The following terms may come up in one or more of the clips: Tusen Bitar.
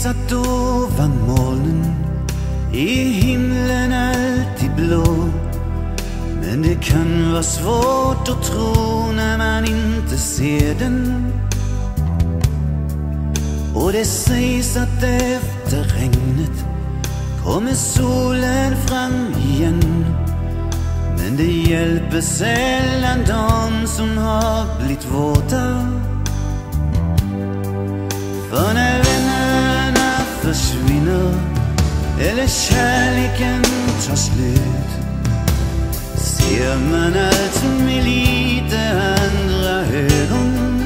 Grisat ovan molnen är himlen alltid blå. Men det kan vara svårt att tro när man inte ser den. Och det sägs att efter regnet kommer solen fram igen. Men det hjälper sällan de som har blivit våta. För när vännerna försvinner eller kärleken tar slut, ser man allt med lite andra ögon.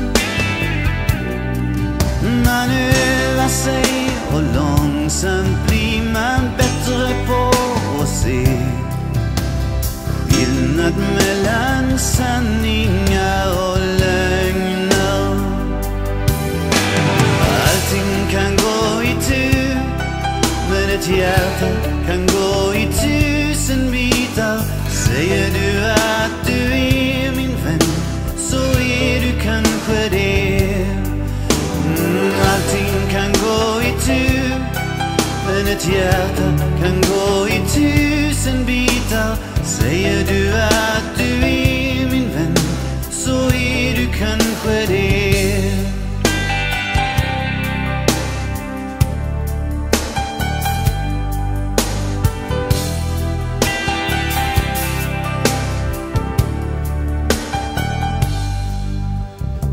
Man övar sig och långsamt blir man bättre på att se skillnad mellan sanningar och lögner. Allting kan gå i tur, men ett hjärta kan gå i tusen bitar. Säger du att du är min vän, så är du kanske det. Allting kan gå i tur, men ett hjärta kan gå i tusen bitar. Säger du att du är min vän, så är du kanske det.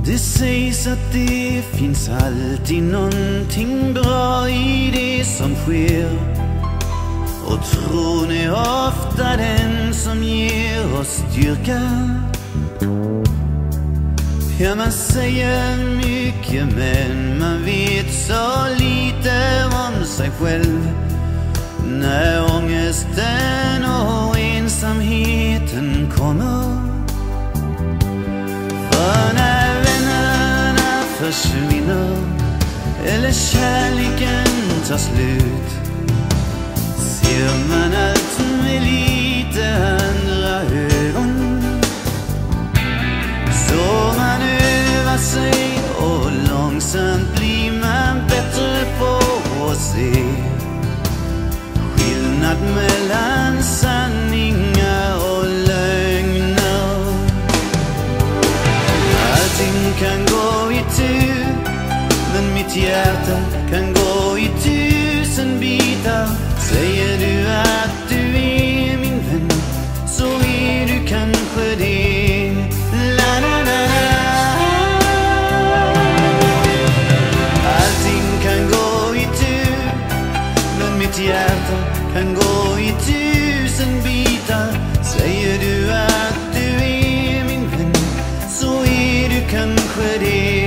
Det sägs att det finns alltid någonting bra i det som sker. Och tron är ofta den som ger oss styrka. Ja, man säger mycket men man vet så lite om sig själv. När ångesten och ensamheten kommer. För när vännerna försvinner eller kärleken tar slut, ser man allt med lite andra ögon. Så man övar sig och långsamt blir man bättre på att se skillnad mellan sanningar och lögner. Allting kan gå i tur, men mitt hjärta kan gå i tusen bitar. Säger du att du är min vän, så är du kanske det. La, la, la, la. Allting kan gå i tur, men mitt hjärta kan gå i tusen bitar. Säger du att du är min vän, så är du kanske det.